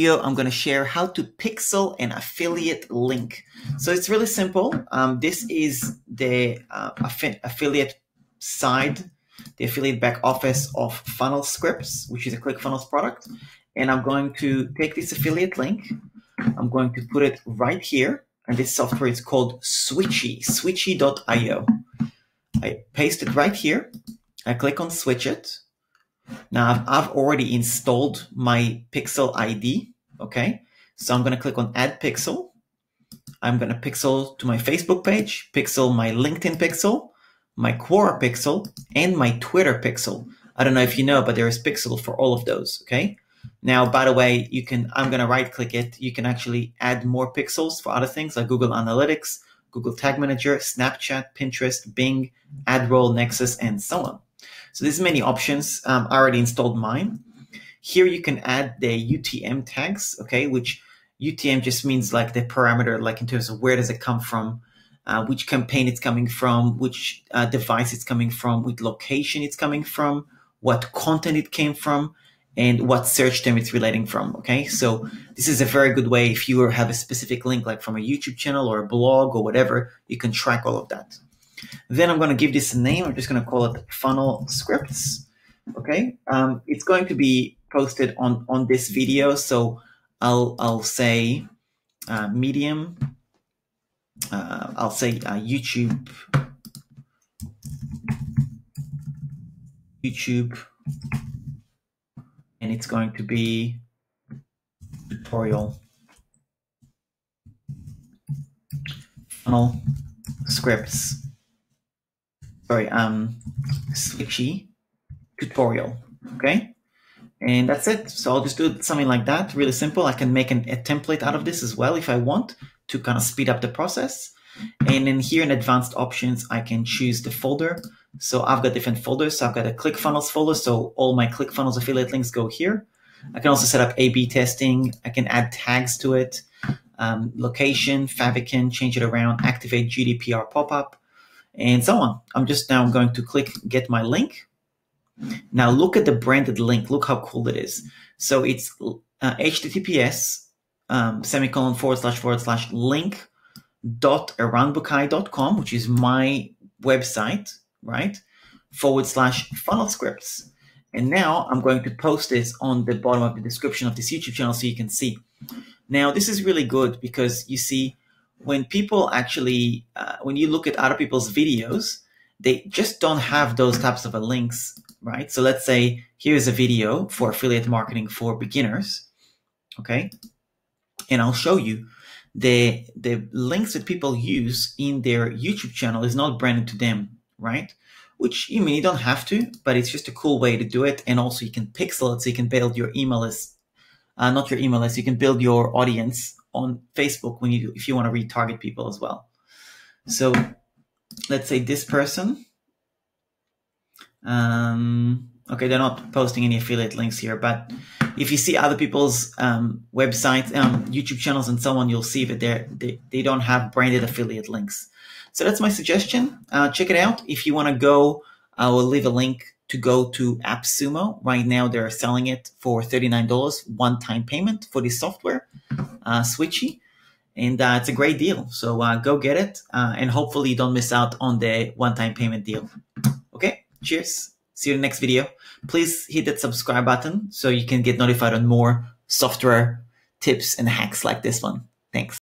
I'm going to share how to pixel an affiliate link. So it's really simple. This is the affiliate side, the affiliate back office of FunnelScripts, which is a ClickFunnels product. And I'm going to take this affiliate link. I'm going to put it right here. And this software is called Switchy, switchy.io. I paste it right here. I click on switch it. Now I've already installed my pixel ID, okay? So I'm gonna click on add pixel. I'm gonna pixel to my Facebook page, pixel my LinkedIn pixel, my Quora pixel, and my Twitter pixel. I don't know if you know, but there is pixel for all of those, okay? Now, by the way, you can, I'm gonna right click it. You can actually add more pixels for other things like Google Analytics, Google Tag Manager, Snapchat, Pinterest, Bing, AdRoll, Nexus, and so on. So there's many options. I already installed mine. Here you can add the UTM tags, okay, which UTM just means like the parameter, like in terms of where does it come from, which campaign it's coming from, which device it's coming from, which location it's coming from, what content it came from, and what search term it's relating from, okay? So this is a very good way if you have a specific link like from a YouTube channel or a blog or whatever, you can track all of that. Then I'm going to give this a name. I'm just going to call it FunnelScripts. Okay. It's going to be posted on this video. So I'll say Medium. I'll say YouTube. And it's going to be tutorial FunnelScripts. Sorry, Switchy tutorial, okay? And that's it. So I'll just do something like that, really simple. I can make a template out of this as well if I want to kind of speed up the process. And then here in advanced options, I can choose the folder. So I've got different folders. So I've got a ClickFunnels folder. So all my ClickFunnels affiliate links go here. I can also set up A/B testing. I can add tags to it, location, favicon, change it around, activate GDPR pop-up, and so on. I'm just now going to click get my link. Now look at the branded link. Look how cool it is. So it's HTTPS // link.eranbucai.com, which is my website, right? / FunnelScripts. And now I'm going to post this on the bottom of the description of this YouTube channel so you can see. Now this is really good because you see, when people actually, when you look at other people's videos, they just don't have those types of links, right? So let's say here's a video for affiliate marketing for beginners, okay? And I'll show you the links that people use in their YouTube channel is not branded to them, right? Which you mean you don't have to, but it's just a cool way to do it. And also you can pixel it so you can build your email list, not your email list, you can build your audience on Facebook when you do, if you want to retarget people as well. So let's say this person, okay, they're not posting any affiliate links here, but if you see other people's websites, YouTube channels and so on, you'll see that they don't have branded affiliate links. So that's my suggestion. Check it out. If you want to go, I will leave a link to go to AppSumo. Right now they're selling it for $39, one-time payment for this software, Switchy. And it's a great deal. So go get it. And hopefully you don't miss out on the one-time payment deal. Okay, cheers. See you in the next video. Please hit that subscribe button so you can get notified on more software tips and hacks like this one. Thanks.